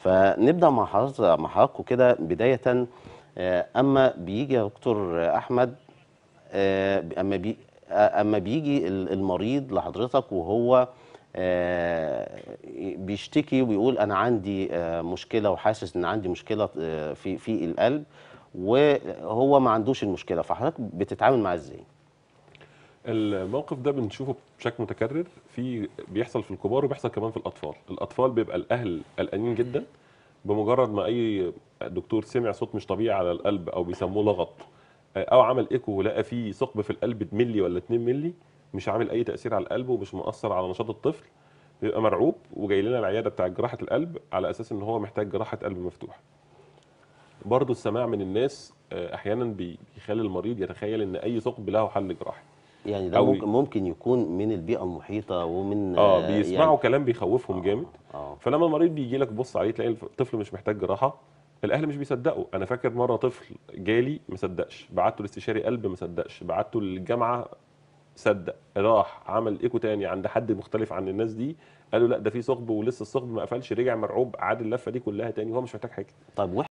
فنبدأ مع حضراتكم كده بداية. أما بيجي يا دكتور أحمد، أما بيجي المريض لحضرتك وهو بيشتكي ويقول أنا عندي مشكلة وحاسس إن عندي مشكلة في القلب وهو ما عندوش المشكلة، فحضرتك بتتعامل معاه إزاي؟ الموقف ده بنشوفه بشكل متكرر، بيحصل في الكبار وبيحصل كمان في الأطفال. الأطفال بيبقى الأهل قلقانين جدا، بمجرد ما أي دكتور سمع صوت مش طبيعي على القلب أو بيسموه لغط أو عمل إيكو ولقى فيه ثقب في القلب بملي ولا 2 ملي، مش عامل أي تأثير على القلب ومش مؤثر على نشاط الطفل، بيبقى مرعوب وجاي لنا العيادة بتاع جراحة القلب على أساس إن هو محتاج جراحة قلب مفتوح. برضه السماع من الناس أحيانا بيخلي المريض يتخيل إن أي ثقب له حل جراحي. يعني ده ممكن يكون من البيئه المحيطه ومن بيسمعوا يعني كلام بيخوفهم جامد. فلما المريض بيجي لك تبص عليه تلاقي الطفل مش محتاج جراحه، الاهل مش بيصدقوا. انا فاكر مره طفل جالي ما صدقش، بعته لاستشاري قلب ما صدقش، بعته للجامعه صدق، راح عمل ايكو تاني عند حد مختلف عن الناس دي، قالوا لا ده في ثقب ولسه الثقب ما قفلش، رجع مرعوب عاد اللفه دي كلها تاني وهو مش محتاج حاجه. طيب